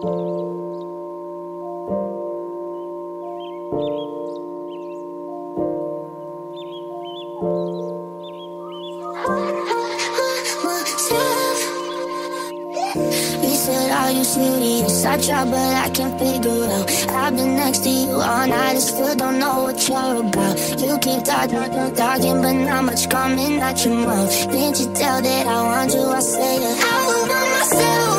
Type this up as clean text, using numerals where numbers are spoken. I try, but I can't figure it out. I've been next to you all night, I still don't know what you're about. You keep talking, but not much coming out your mouth. Didn't you tell that I want you? I say it. I will by myself.